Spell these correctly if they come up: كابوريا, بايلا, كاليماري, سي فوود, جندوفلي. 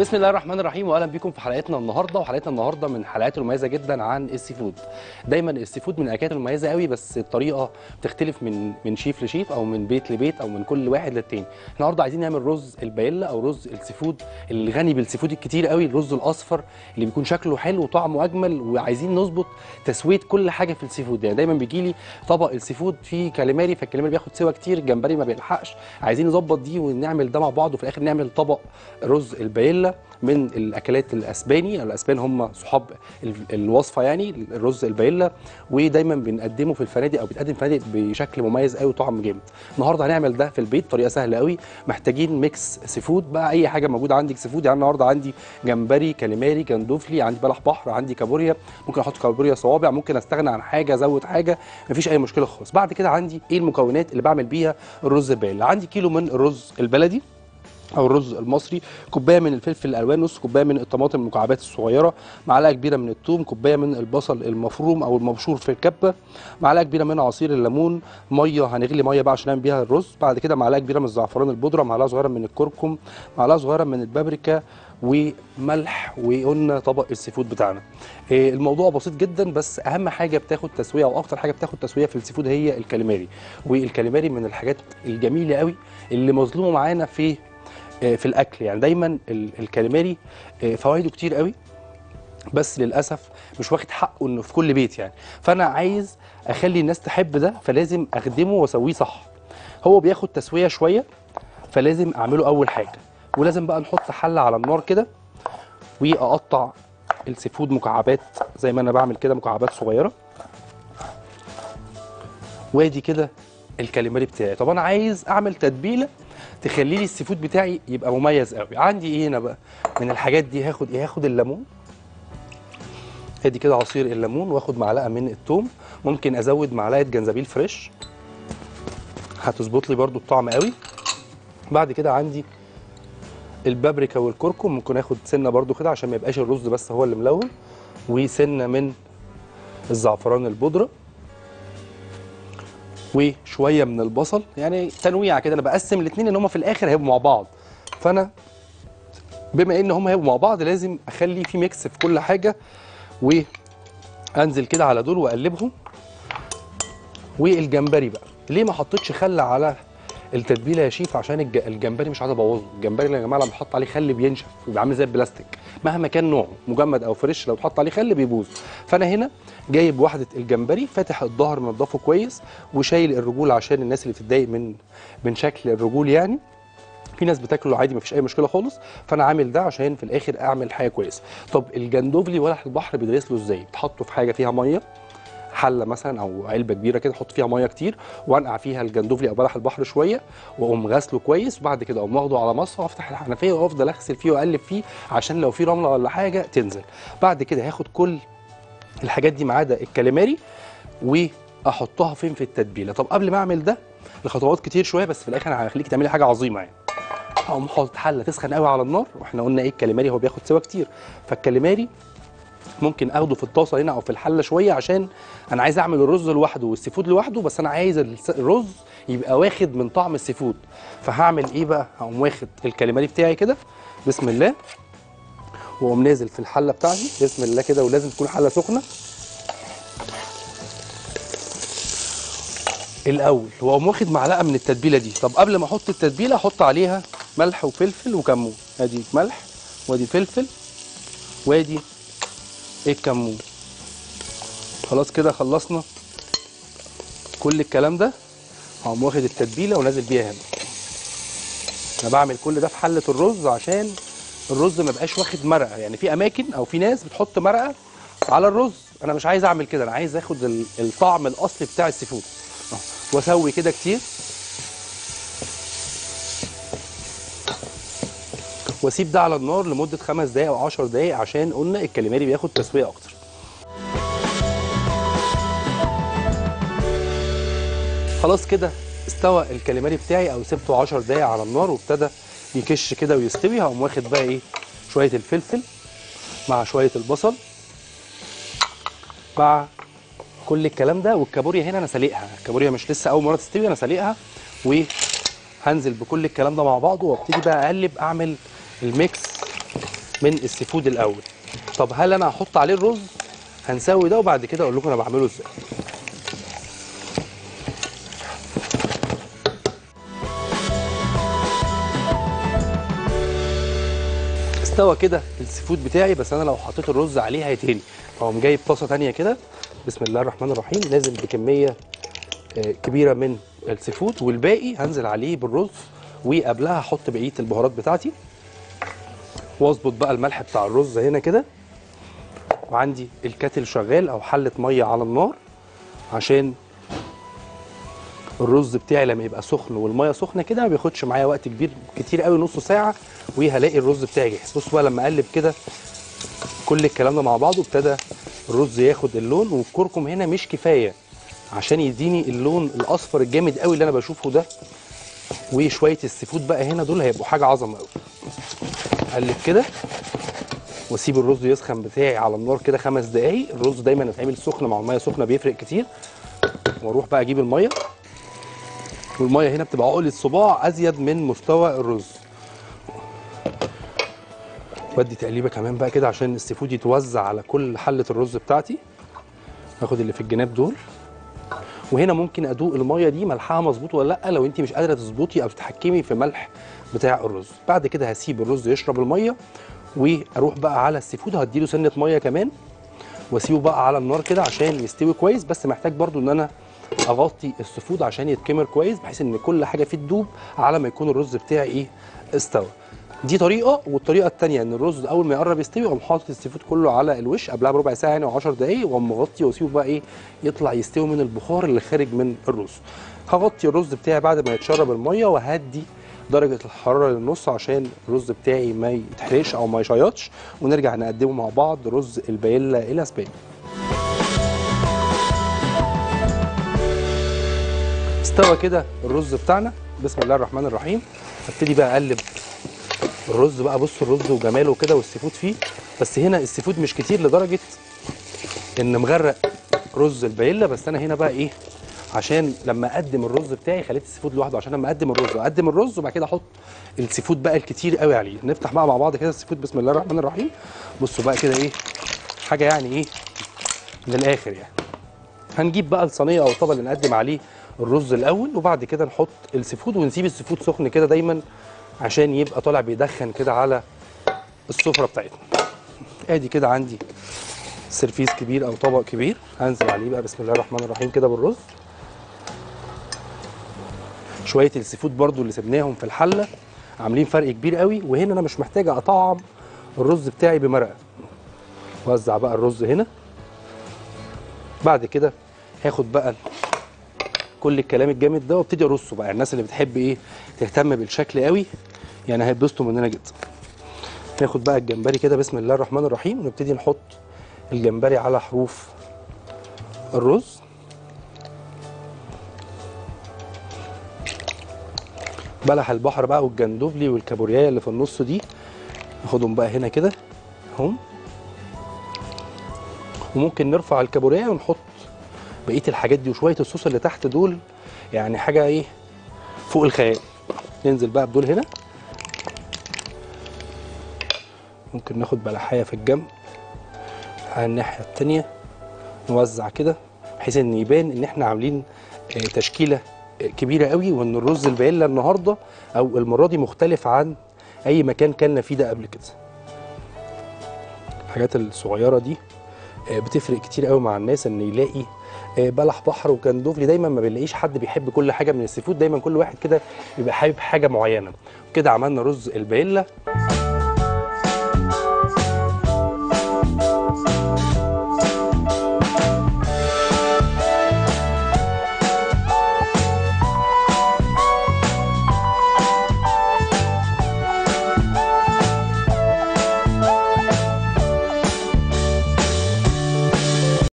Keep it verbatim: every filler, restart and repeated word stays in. بسم الله الرحمن الرحيم، واهلا بكم في حلقتنا النهارده. وحلقتنا النهارده من الحلقات المميزه جدا عن السي فود. دايما السي فود من الاكلات المميزه قوي، بس الطريقه بتختلف من من شيف لشيف او من بيت لبيت او من كل واحد للتاني. النهارده عايزين نعمل رز البايلا او رز السي فود الغني بالسي فود الكتير قوي، الرز الاصفر اللي بيكون شكله حلو وطعمه اجمل. وعايزين نظبط تسويه كل حاجه في السي فود، يعني دايما بيجي لي طبق السي فود فيه كاليماري، فالكاليماري بياخد سوا كتير، الجمبري ما بيلحقش. عايزين نظبط دي ونعمل ده مع بعض، وفي الاخر نعمل طبق رز البايلا من الاكلات الاسباني. الاسبان هم صحاب الوصفه، يعني الرز البايلا، ودايما بنقدمه في الفنادق او بيتقدم في الفنادق بشكل مميز قوي وطعم جامد. النهارده هنعمل ده في البيت طريقه سهله قوي. محتاجين ميكس سي فود، بقى اي حاجه موجوده عندك سي فود. يعني النهارده عندي جمبري، كاليماري، جندوفلي، عندي بلح بحر، عندي كابوريا، ممكن احط كابوريا صوابع، ممكن استغنى عن حاجه ازود حاجه، مفيش اي مشكله خالص. بعد كده عندي ايه المكونات اللي بعمل بيها الرز البايلا. عندي كيلو من الرز البلدي او الرز المصري، كوبايه من الفلفل الالوان، نص كوبايه من الطماطم المكعبات الصغيره، معلقه كبيره من الثوم، كوبايه من البصل المفروم او المبشور في الكبه، معلقه كبيره من عصير الليمون، ميه، هنغلي ميه بقى عشان نعمل بيها الرز. بعد كده معلقه كبيره من الزعفران البودره، معلقه صغيره من الكركم، معلقه صغيره من البابريكا، وملح، وقلنا طبق السي فود بتاعنا. الموضوع بسيط جدا، بس اهم حاجه بتاخد تسويه او اكتر حاجه بتاخد تسويه في السي فود هي الكاليماري. والكاليماري من الحاجات الجميله قوي اللي مظلومه معانا في في الاكل. يعني دايما الكاليماري فوائده كتير قوي، بس للاسف مش واخد حقه انه في كل بيت. يعني فانا عايز اخلي الناس تحب ده، فلازم اخدمه واسويه صح. هو بياخد تسويه شويه، فلازم اعمله اول حاجه. ولازم بقى نحط حله على النار كده، واقطع السي فود مكعبات زي ما انا بعمل كده، مكعبات صغيره. وادي كده الكاليماري بتاعي. طب انا عايز اعمل تتبيله تخلي لي السي فود بتاعي يبقى مميز قوي. عندي ايه هنا بقى من الحاجات دي؟ هاخد ايه؟ هاخد الليمون، ادي كده عصير الليمون، واخد معلقه من الثوم، ممكن ازود معلقه جنزبيل فريش، هتظبط لي برده الطعم قوي. بعد كده عندي البابريكا والكركم، ممكن اخد سنه برده كده عشان ما يبقاش الرز بس هو اللي ملون، وسنه من الزعفران البودره، وشويه من البصل. يعني تنويع كده، انا بقسم الاثنين ان هم في الاخر هيبقوا مع بعض. فانا بما ان هم هيبقوا مع بعض لازم اخلي في ميكس في كل حاجه، وانزل كده على دول واقلبهم. والجمبري بقى ليه ما حطيتش خل على التتبيله يا شيف؟ عشان الجمبري مش عايز ابوظه. الجمبري يا جماعه لما بحط عليه خل بينشف ويبقى عامل زي البلاستيك مهما كان نوعه، مجمد او فريش، لو اتحط عليه خل بيبوظ. فانا هنا جايب واحده الجمبري، فاتح الظهر منضفه كويس، وشايل الرجول عشان الناس اللي بتتضايق من من شكل الرجول. يعني في ناس بتاكله عادي مفيش اي مشكله خالص، فانا عامل ده عشان في الاخر اعمل حاجه كويسه. طب الجندوفلي ولح البحر بيدرس له ازاي؟ بتحطه في حاجه فيها ميه، حله مثلا او علبه كبيره كده، احط فيها ميه كتير، وانقع فيها الجندوفلي او بلح البحر شويه، واقوم غسله كويس. وبعد كده اقوم واخده على مصفى وافتح الحنفيه وافضل اغسل فيه واقلب فيه عشان لو في رمله ولا حاجه تنزل. بعد كده هاخد كل الحاجات دي ما عدا الكاليماري واحطها فين في التتبيله. طب قبل ما اعمل ده الخطوات كتير شويه، بس في الاخر هخليك تعملي حاجه عظيمه. يعني هقوم حاطط حله تسخن قوي على النار، واحنا قلنا ايه الكاليماري هو بياخد سوا كتير، فالكاليماري ممكن اخده في الطاسه هنا او في الحله شويه، عشان انا عايز اعمل الرز لوحده والسي فود لوحده، بس انا عايز الرز يبقى واخد من طعم السي فود. فهعمل ايه بقى؟ هقوم واخد الكاليماري بتاعي كده بسم الله، واقوم نازل في الحله بتاعتي بسم الله كده، ولازم تكون حله سخنه الاول. واقوم واخد معلقه من التتبيله دي. طب قبل ما احط التتبيله احط عليها ملح وفلفل وكمون. ادي ملح، وادي فلفل، وادي الكمون. خلاص كده خلصنا كل الكلام ده. هقوم واخد التتبيله ونازل بيها هنا. انا بعمل كل ده في حله الرز عشان الرز ما بقاش واخد مرقه. يعني في اماكن او في ناس بتحط مرقه على الرز، انا مش عايز اعمل كده، انا عايز اخد الطعم الاصلي بتاع السي فود. واسوي كده كتير، واسيب ده على النار لمده خمس دقائق او عشر دقائق عشان قلنا الكاليماري بياخد تسويه اكتر. خلاص كده استوى الكاليماري بتاعي، او سبته عشر دقائق على النار وابتدى يكش كده ويستوي. هقوم واخد بقى ايه شويه الفلفل مع شويه البصل مع كل الكلام ده. والكابوريا هنا انا سلقها، الكابوريا مش لسه اول مره تستوي، انا سلقها، وهنزل بكل الكلام ده مع بعضه وابتدي بقى اقلب اعمل الميكس من السي فود الاول. طب هل انا هحط عليه الرز؟ هنسوي ده وبعد كده اقول لكم انا بعمله ازاي. استوى كده السي فود بتاعي، بس انا لو حطيت الرز عليه هيتهري، فاقوم جايب طاسه ثانيه كده. بسم الله الرحمن الرحيم، نازل بكميه كبيره من السي فود، والباقي هنزل عليه بالرز، وقبلها هحط بقيه البهارات بتاعتي، واظبط بقى الملح بتاع الرز هنا كده. وعندي الكاتل شغال او حله ميه على النار، عشان الرز بتاعي لما يبقى سخن والميه سخنه كده ما بياخدش معايا وقت كبير كتير قوي، نص ساعه وهلاقي الرز بتاعي جاهز. بصوا بقى لما اقلب كده كل الكلام ده مع بعضه، ابتدى الرز ياخد اللون، والكركم هنا مش كفايه عشان يديني اللون الاصفر الجامد قوي اللي انا بشوفه ده، وشويه السي فود بقى هنا دول هيبقوا حاجه عظمه قوي. اقلب كده واسيب الرز يسخن بتاعي على النار كده خمس دقايق. الرز دايما يتعمل سخن مع الميه سخنه بيفرق كتير. واروح بقى اجيب الميه، والميه هنا بتبقى عقل الصباع ازيد من مستوى الرز. بدي تقليبه كمان بقى كده عشان السي فود يتوزع على كل حله الرز بتاعتي. هاخد اللي في الجناب دول، وهنا ممكن ادوق الميه دي ملحها مظبوط ولا لا. لو انت مش قادره تظبطي او تتحكمي في ملح بتاع الرز، بعد كده هسيب الرز يشرب الميه، واروح بقى على السي فود هديله سنه ميه كمان، واسيبه بقى على النار كده عشان يستوي كويس. بس محتاج برضو ان انا اغطي السي فود عشان يتكمر كويس، بحيث ان كل حاجه فيه تدوب على ما يكون الرز بتاعي ايه استوى. دي طريقه. والطريقه الثانيه ان الرز اول ما يقرب يستوي اقوم حاطط السي فود كله على الوش قبلها بربع ساعه يعني او عشر دقائق، واقوم مغطي واسيبه بقى ايه يطلع يستوي من البخار اللي خارج من الرز. هغطي الرز بتاعي بعد ما يتشرب الميه، وهدي درجه الحراره للنص عشان الرز بتاعي ما يتحرقش او ما يشيطش، ونرجع نقدمه مع بعض. رز البايلا الاسباني استوى كده الرز بتاعنا. بسم الله الرحمن الرحيم. هبتدي بقى اقلب الرز بقى. بصوا الرز وجماله كده والسي فود فيه، بس هنا السي فود مش كتير لدرجه ان مغرق رز البايلا. بس انا هنا بقى ايه، عشان لما اقدم الرز بتاعي خليت السي فود لوحده، عشان لما اقدم الرز اقدم الرز وبعد كده احط السي فود بقى الكتير قوي عليه. نفتح بقى مع بعض كده السي فود. بسم الله الرحمن الرحيم. بصوا بقى كده ايه حاجه يعني ايه من الاخر يعني. هنجيب بقى الصينيه او الطبق اللي نقدم عليه الرز الاول، وبعد كده نحط السي فود، ونسيب السي فود سخن كده دايما عشان يبقى طالع بيدخن كده على السفره بتاعتنا. ادي كده عندي سيرفيس كبير او طبق كبير، هنزل عليه بقى بسم الله الرحمن الرحيم كده بالرز. شويه السي فود برده اللي سبناهم في الحله عاملين فرق كبير قوي. وهنا انا مش محتاج اطعم الرز بتاعي بمرقه. وزع بقى الرز هنا. بعد كده هاخد بقى كل الكلام الجامد ده وابتدي ارصه بقى. الناس اللي بتحب ايه تهتم بالشكل قوي يعني هيتبسطوا مننا جدا. ناخد بقى الجمبري كده بسم الله الرحمن الرحيم، ونبتدي نحط الجمبري على حروف الرز. بلح البحر بقى والجندوفلي والكابوريايه اللي في النص دي ناخدهم بقى هنا كده هم. وممكن نرفع الكابوريايه ونحط بقيه الحاجات دي وشويه الصوص اللي تحت دول، يعني حاجه ايه فوق الخيال. ننزل بقى بدول هنا. ممكن ناخد بلحايه في الجنب على الناحيه الثانيه نوزع كده، بحيث ان يبان ان احنا عاملين تشكيله كبيره قوي، وان الرز البايلا النهارده او المره دي مختلف عن اي مكان كلنا فيه ده قبل كده. الحاجات الصغيره دي بتفرق كتير قوي مع الناس، ان يلاقي بلح بحر وجندوفلي. دايما ما بنلاقيش حد بيحب كل حاجه من السي فود، دايما كل واحد كده بيبقى حابب حاجه معينه. كده عملنا رز البايلا.